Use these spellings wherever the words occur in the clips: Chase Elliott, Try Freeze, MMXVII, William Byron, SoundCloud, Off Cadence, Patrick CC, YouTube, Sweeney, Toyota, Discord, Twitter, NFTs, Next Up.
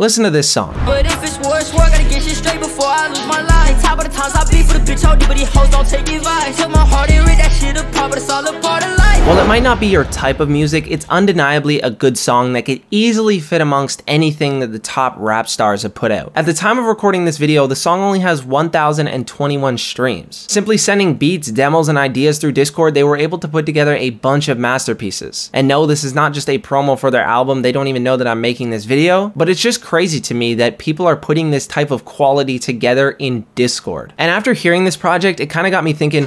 Listen to this song. But if it's worse, I gotta get shit straight before I lose my life. Top of the times I be for the bitch, hold it, but these hoes don't take advice. Took my heart and read that shit up, but it's all a part of life. While it might not be your type of music, it's undeniably a good song that could easily fit amongst anything that the top rap stars have put out. At the time of recording this video, the song only has 1,021 streams. Simply sending beats, demos, and ideas through Discord, they were able to put together a bunch of masterpieces. And no, this is not just a promo for their album, they don't even know that I'm making this video, but it's just crazy to me that people are putting this type of quality together in Discord. And after hearing this project, it kind of got me thinking,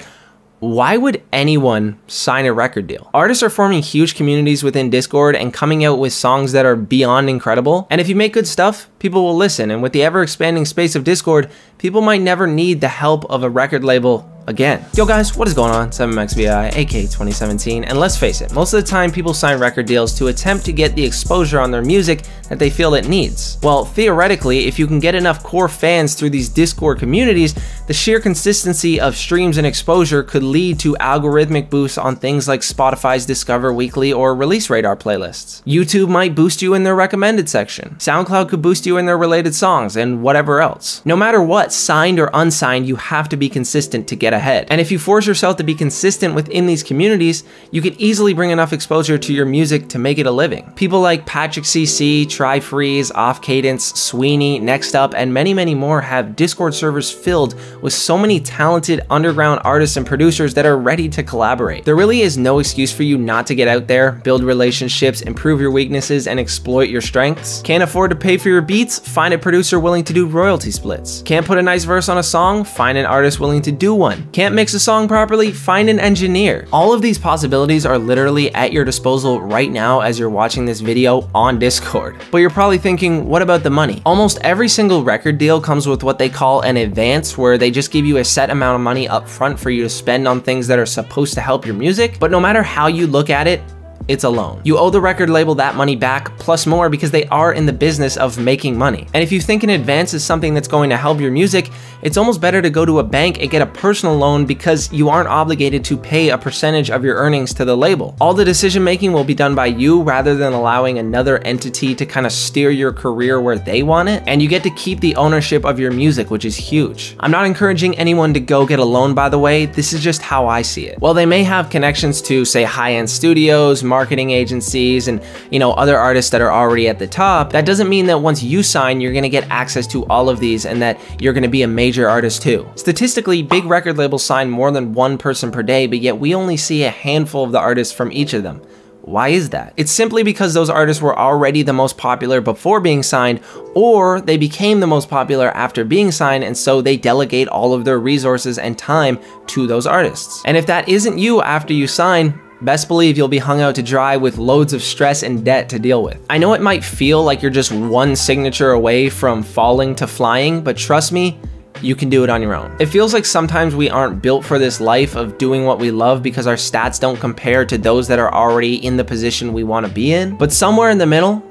why would anyone sign a record deal? Artists are forming huge communities within Discord and coming out with songs that are beyond incredible. And if you make good stuff, people will listen. And with the ever-expanding space of Discord, people might never need the help of a record label again. Yo guys, what is going on? It's MMXVII, aka 2017, and let's face it, most of the time people sign record deals to attempt to get the exposure on their music that they feel it needs. Well, theoretically, if you can get enough core fans through these Discord communities, the sheer consistency of streams and exposure could lead to algorithmic boosts on things like Spotify's Discover Weekly or Release Radar playlists. YouTube might boost you in their recommended section. SoundCloud could boost you in their related songs and whatever else. No matter what, signed or unsigned, you have to be consistent to get ahead. And if you force yourself to be consistent within these communities, you could easily bring enough exposure to your music to make it a living. People like Patrick CC, Try Freeze, Off Cadence, Sweeney, Next Up, and many, many more have Discord servers filled with so many talented underground artists and producers that are ready to collaborate. There really is no excuse for you not to get out there, build relationships, improve your weaknesses, and exploit your strengths. Can't afford to pay for your beats? Find a producer willing to do royalty splits. Can't put a nice verse on a song? Find an artist willing to do one. Can't mix a song properly? Find an engineer. All of these possibilities are literally at your disposal right now as you're watching this video on Discord. But you're probably thinking, what about the money? Almost every single record deal comes with what they call an advance, where they just give you a set amount of money up front for you to spend on things that are supposed to help your music. But no matter how you look at it, it's a loan. You owe the record label that money back plus more because they are in the business of making money. And if you think an advance is something that's going to help your music, it's almost better to go to a bank and get a personal loan because you aren't obligated to pay a percentage of your earnings to the label. All the decision making will be done by you rather than allowing another entity to kind of steer your career where they want it. And you get to keep the ownership of your music, which is huge. I'm not encouraging anyone to go get a loan, by the way. This is just how I see it. While they may have connections to, say, high-end studios, marketing agencies, and other artists that are already at the top, that doesn't mean that once you sign, you're gonna get access to all of these and that you're gonna be a major artist too. Statistically, big record labels sign more than one person per day, but yet we only see a handful of the artists from each of them. Why is that? It's simply because those artists were already the most popular before being signed, or they became the most popular after being signed, and so they delegate all of their resources and time to those artists. And if that isn't you after you sign, best believe you'll be hung out to dry with loads of stress and debt to deal with. I know it might feel like you're just one signature away from falling to flying, but trust me, you can do it on your own. It feels like sometimes we aren't built for this life of doing what we love because our stats don't compare to those that are already in the position we want to be in, but somewhere in the middle,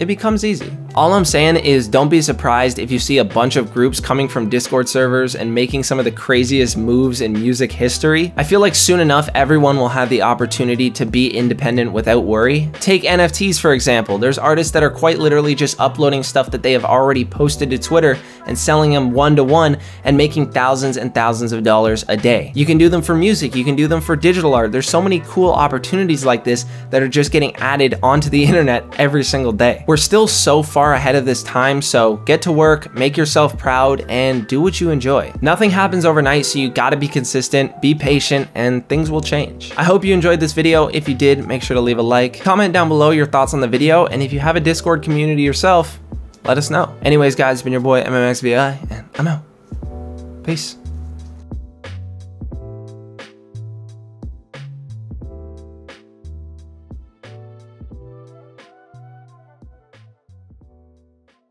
it becomes easy. All I'm saying is don't be surprised if you see a bunch of groups coming from Discord servers and making some of the craziest moves in music history. I feel like soon enough, everyone will have the opportunity to be independent without worry. Take NFTs, for example. There's artists that are quite literally just uploading stuff that they have already posted to Twitter and selling them one-to-one and making thousands and thousands of dollars a day. You can do them for music. You can do them for digital art. There's so many cool opportunities like this that are just getting added onto the internet every single day. We're still so far ahead of this time, so get to work, make yourself proud, and do what you enjoy. Nothing happens overnight, so you gotta be consistent, be patient, and things will change. I hope you enjoyed this video. If you did, make sure to leave a like. Comment down below your thoughts on the video, and if you have a Discord community yourself, let us know. Anyways, guys, it's been your boy, MMXVII, and I'm out. Peace.